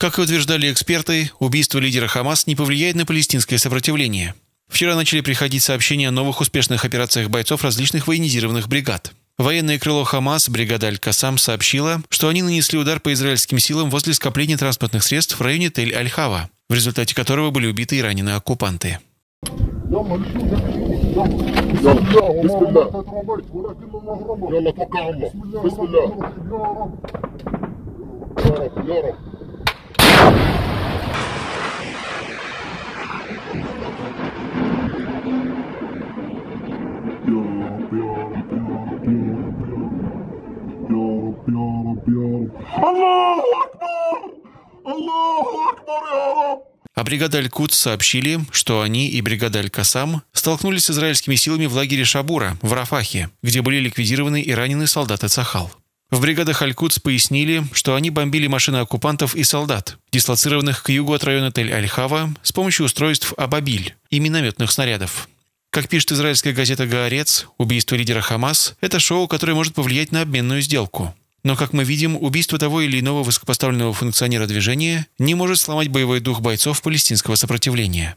Как и утверждали эксперты, убийство лидера ХАМАС не повлияет на палестинское сопротивление. Вчера начали приходить сообщения о новых успешных операциях бойцов различных военизированных бригад. Военное крыло ХАМАС, бригада Аль-Касам, сообщила, что они нанесли удар по израильским силам возле скопления транспортных средств в районе Таль-эль-Хава, в результате которого были убиты и ранены оккупанты. А бригада Аль-Кудс сообщили, что они и бригада Аль-Касам столкнулись с израильскими силами в лагере Шабура в Рафахе, где были ликвидированы и ранены солдаты Цахал. В бригадах Аль-Кудс пояснили, что они бомбили машины оккупантов и солдат, дислоцированных к югу от района Тель-Аль-Хава, с помощью устройств «Абабиль» и минометных снарядов. Как пишет израильская газета «Гаарец», убийство лидера ХАМАС – это шоу, которое может повлиять на обменную сделку. Но, как мы видим, убийство того или иного высокопоставленного функционера движения не может сломать боевой дух бойцов палестинского сопротивления.